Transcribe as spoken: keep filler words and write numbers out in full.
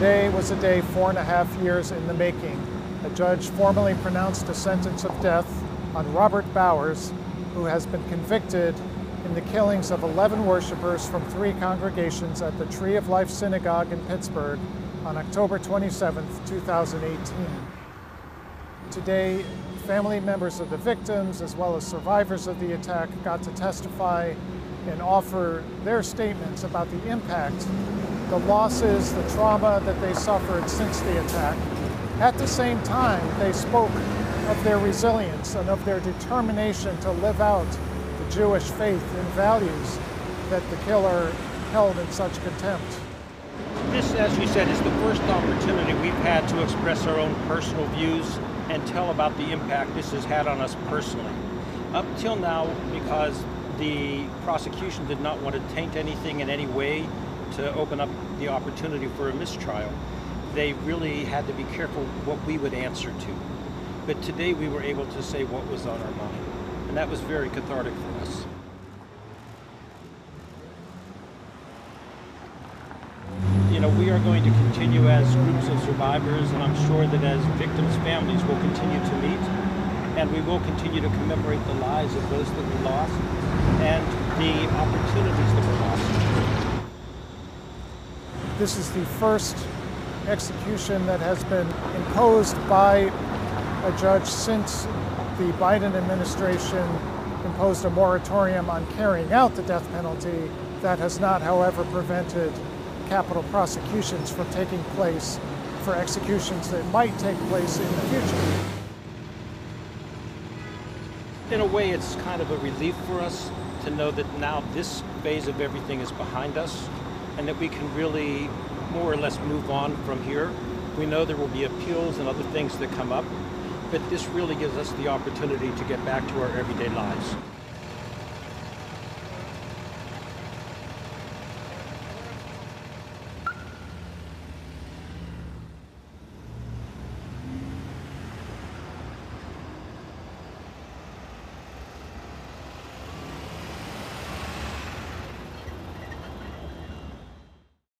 Today was a day four and a half years in the making. A judge formally pronounced a sentence of death on Robert Bowers, who has been convicted in the killings of eleven worshipers from three congregations at the Tree of Life Synagogue in Pittsburgh on October twenty-seventh, two thousand eighteen. Today, family members of the victims, as well as survivors of the attack, got to testify and offer their statements about the impact, the losses, the trauma that they suffered since the attack. At the same time, they spoke of their resilience and of their determination to live out the Jewish faith and values that the killer held in such contempt. This, as you said, is the first opportunity we've had to express our own personal views and tell about the impact this has had on us personally. Up till now, because the prosecution did not want to taint anything in any way to open up the opportunity for a mistrial, they really had to be careful what we would answer to. But today we were able to say what was on our mind, and that was very cathartic for us. You know, we are going to continue as groups of survivors, and I'm sure that as victims' families we'll continue to meet, and we will continue to commemorate the lives of those that we lost and the opportunities that were lost. This is the first execution that has been imposed by a judge since the Biden administration imposed a moratorium on carrying out the death penalty. That has not, however, prevented capital prosecutions from taking place for executions that might take place in the future. In a way, it's kind of a relief for us to know that now this phase of everything is behind us, and that we can really more or less move on from here. We know there will be appeals and other things that come up, but this really gives us the opportunity to get back to our everyday lives.